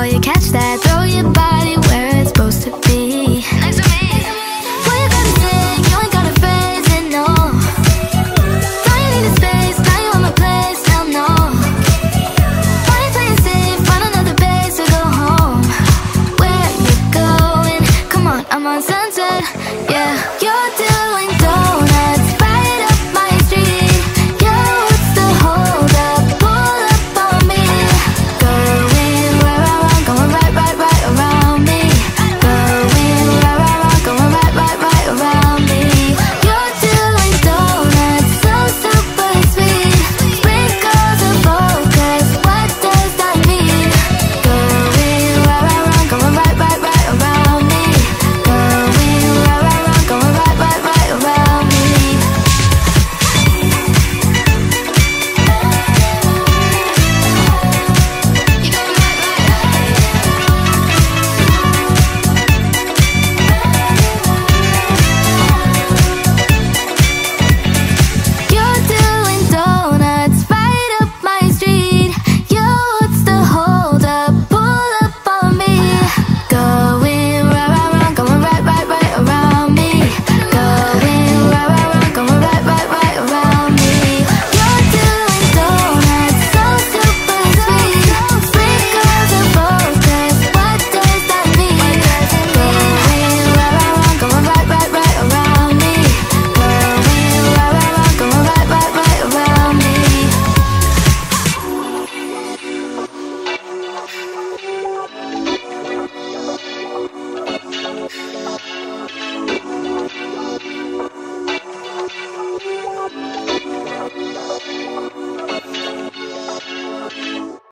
before you catch that, throw your body.